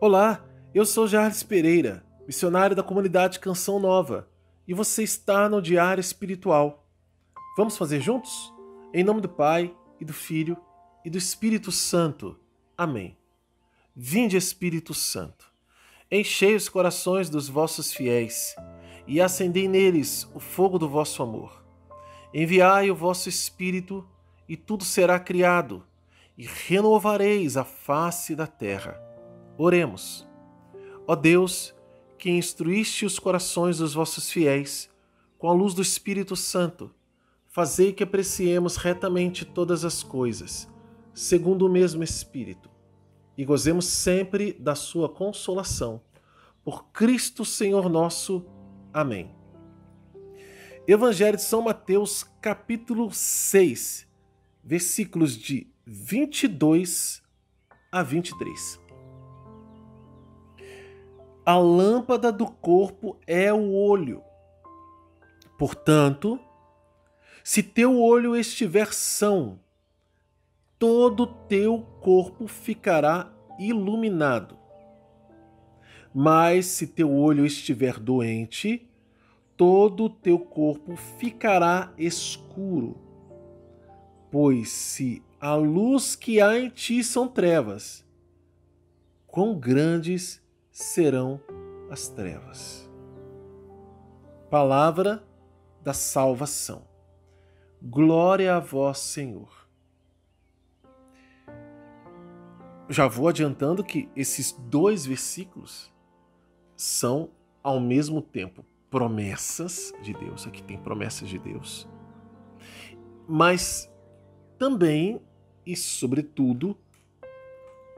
Olá, eu sou Jarles Pereira, missionário da comunidade Canção Nova, e você está no Diário Espiritual. Vamos fazer juntos? Em nome do Pai, e do Filho, e do Espírito Santo. Amém. Vinde, Espírito Santo, enchei os corações dos vossos fiéis, e acendei neles o fogo do vosso amor. Enviai o vosso Espírito, e tudo será criado, e renovareis a face da terra. Oremos. Ó Deus, que instruíste os corações dos vossos fiéis com a luz do Espírito Santo, fazei que apreciemos retamente todas as coisas, segundo o mesmo Espírito, e gozemos sempre da sua consolação. Por Cristo Senhor nosso. Amém. Evangelho de São Mateus, capítulo 6, versículos de 22 a 23. A lâmpada do corpo é o olho. Portanto, se teu olho estiver são, todo teu corpo ficará iluminado. Mas se teu olho estiver doente, todo teu corpo ficará escuro. Pois se a luz que há em ti são trevas, quão grandes serão as trevas. Palavra da salvação. Glória a vós, Senhor. Já vou adiantando que esses dois versículos são, ao mesmo tempo, promessas de Deus. Aqui tem promessas de Deus. Mas também e, sobretudo,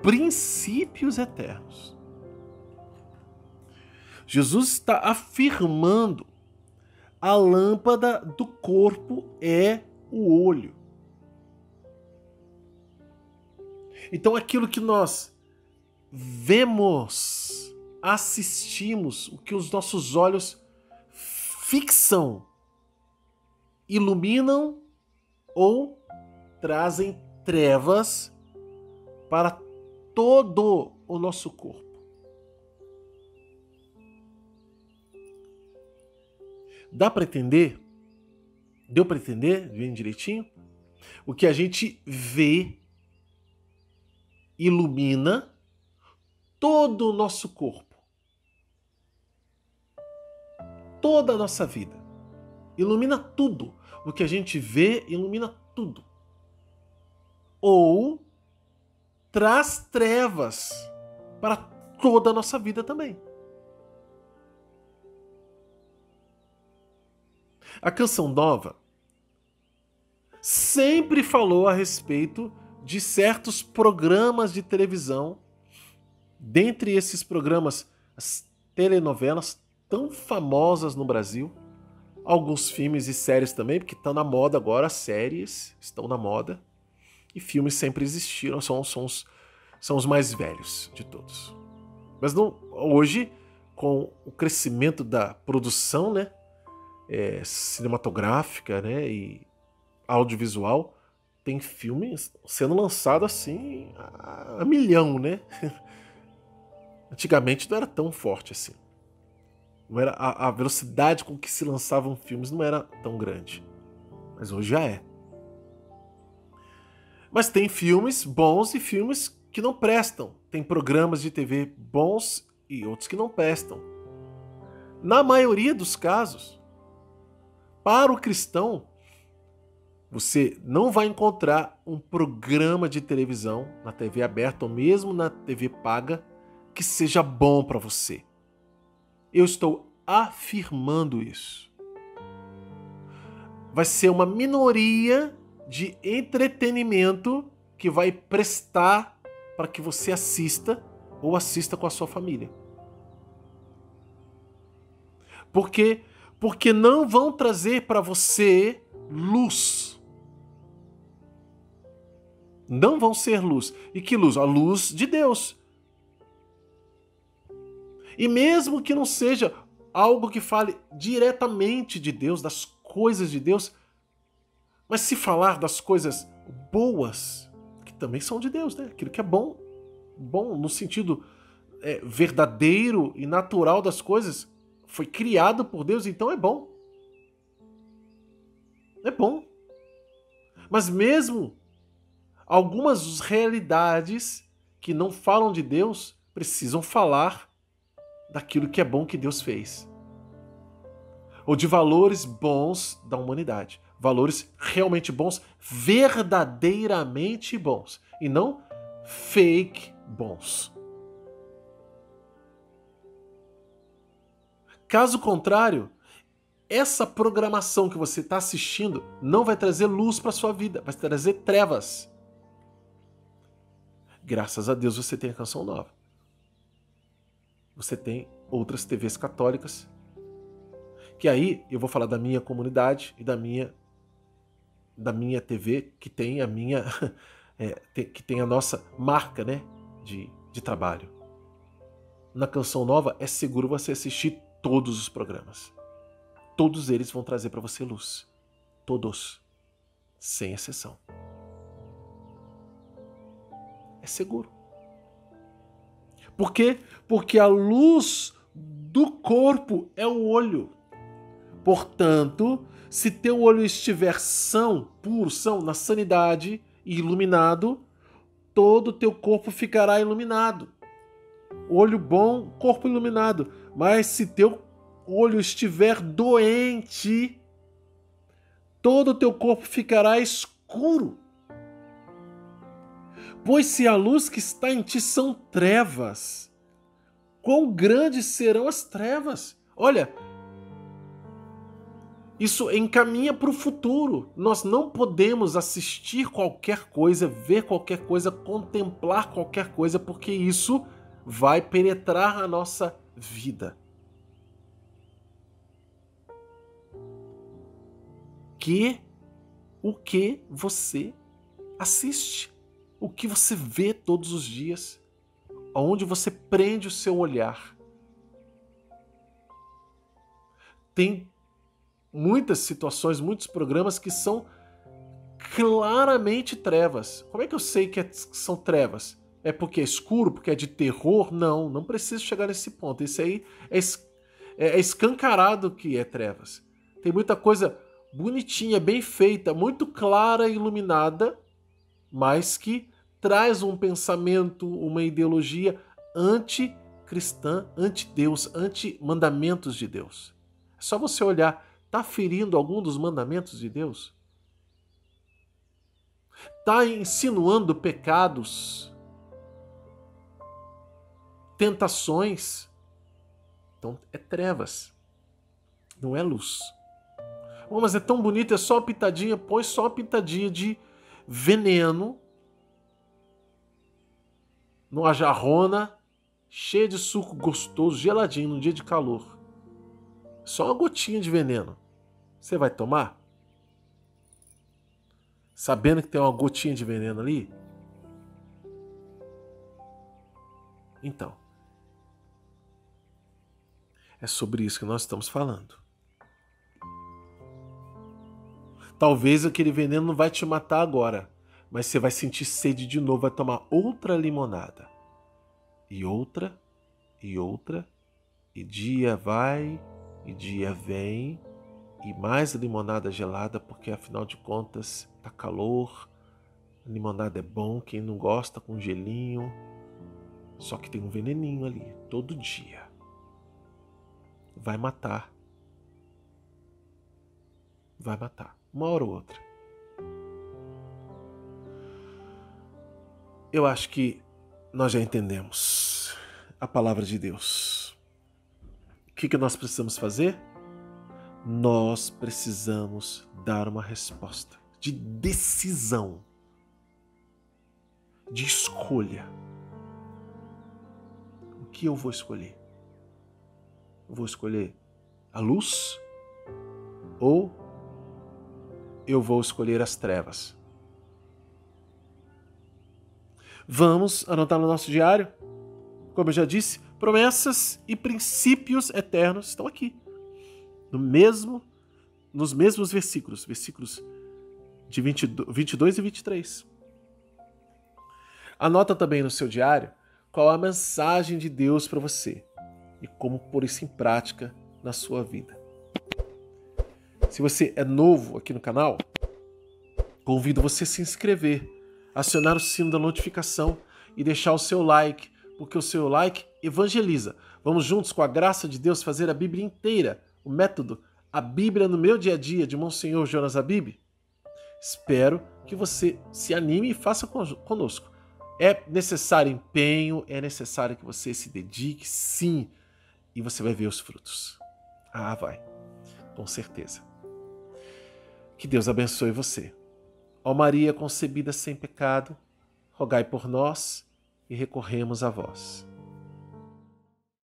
princípios eternos. Jesus está afirmando: a lâmpada do corpo é o olho. Então aquilo que nós vemos, assistimos, o que os nossos olhos fixam, iluminam ou trazem trevas para todo o nosso corpo. Dá para entender? Deu para entender bem direitinho? O que a gente vê ilumina todo o nosso corpo. Toda a nossa vida. Ilumina tudo. O que a gente vê ilumina tudo. Ou traz trevas para toda a nossa vida também. A Canção Nova sempre falou a respeito de certos programas de televisão. Dentre esses programas, as telenovelas tão famosas no Brasil, alguns filmes e séries também, porque estão na moda agora, as séries estão na moda, e filmes sempre existiram, são os mais velhos de todos. Mas não, hoje, com o crescimento da produção, né? Cinematográfica, né, e audiovisual, tem filmes sendo lançado assim a milhão, né? Antigamente não era tão forte assim. Não era a velocidade com que se lançavam filmes não era tão grande. Mas hoje já é. Mas tem filmes bons e filmes que não prestam. Tem programas de TV bons e outros que não prestam. Na maioria dos casos, para o cristão, você não vai encontrar um programa de televisão na TV aberta ou mesmo na TV paga que seja bom para você. Eu estou afirmando isso. Vai ser uma minoria de entretenimento que vai prestar para que você assista ou assista com a sua família. Porque não vão trazer para você luz. Não vão ser luz. E que luz? A luz de Deus. E mesmo que não seja algo que fale diretamente de Deus, das coisas de Deus, mas se falar das coisas boas, que também são de Deus, né? Aquilo que é bom, bom no sentido verdadeiro e natural das coisas foi criado por Deus, então é bom. É bom. Mas mesmo algumas realidades que não falam de Deus precisam falar daquilo que é bom que Deus fez. Ou de valores bons da humanidade. Valores realmente bons, verdadeiramente bons. E não fake bons. Caso contrário, essa programação que você está assistindo não vai trazer luz para a sua vida, vai trazer trevas. Graças a Deus você tem a Canção Nova. Você tem outras TVs católicas. Que aí eu vou falar da minha comunidade e da minha TV, que tem a minha que tem a nossa marca, né, de trabalho. Na Canção Nova é seguro você assistir todos os programas. Todos eles vão trazer para você luz. Todos. Sem exceção. É seguro. Por quê? Porque a luz do corpo é o olho. Portanto, se teu olho estiver são, puro, são, na sanidade e iluminado, todo o teu corpo ficará iluminado. Olho bom, corpo iluminado. Mas se teu olho estiver doente, todo o teu corpo ficará escuro. Pois se a luz que está em ti são trevas, quão grandes serão as trevas? Olha, isso encaminha para o futuro. Nós não podemos assistir qualquer coisa, ver qualquer coisa, contemplar qualquer coisa, porque isso vai penetrar a nossa vida. O que você assiste, o que você vê todos os dias, aonde você prende o seu olhar. Tem muitas situações, muitos programas que são claramente trevas. Como é que eu sei que são trevas? É porque é escuro, porque é de terror? Não, não preciso chegar nesse ponto. Isso aí é escancarado que é trevas. Tem muita coisa bonitinha, bem feita, muito clara e iluminada, mas que traz um pensamento, uma ideologia anticristã, anti-Deus, anti-mandamentos de Deus. É só você olhar, está ferindo algum dos mandamentos de Deus? Está insinuando pecados, tentações? Então é trevas, não é luz. Oh, mas é tão bonito, é só uma pitadinha. Põe só uma pitadinha de veneno numa jarrona cheia de suco gostoso, geladinho, num dia de calor. Só uma gotinha de veneno. Você vai tomar? Sabendo que tem uma gotinha de veneno ali? Então, é sobre isso que nós estamos falando. Talvez aquele veneno não vai te matar agora, mas você vai sentir sede de novo, vai tomar outra limonada. E outra, e outra, e dia vai, e dia vem, e mais limonada gelada, porque afinal de contas tá calor, a limonada é bom, quem não gosta com gelinho, só que tem um veneninho ali, todo dia. Vai matar. Vai matar. Uma hora ou outra. Eu acho que nós já entendemos a palavra de Deus. O que nós precisamos fazer? Nós precisamos dar uma resposta de decisão, de escolha. O que eu vou escolher? Eu vou escolher a luz ou eu vou escolher as trevas? Vamos anotar no nosso diário? Como eu já disse, promessas e princípios eternos estão aqui. Nos mesmos versículos. Versículos de 22 e 23. Anota também no seu diário qual é a mensagem de Deus para você e como pôr isso em prática na sua vida. Se você é novo aqui no canal, convido você a se inscrever, acionar o sino da notificação e deixar o seu like, porque o seu like evangeliza. Vamos juntos, com a graça de Deus, fazer a Bíblia inteira, o método A Bíblia no Meu Dia a Dia, de Monsenhor Jonas Abib. Espero que você se anime e faça conosco. É necessário empenho, é necessário que você se dedique, sim, e você vai ver os frutos. Ah, vai, com certeza. Que Deus abençoe você. Ó Maria concebida sem pecado, rogai por nós e recorremos a vós.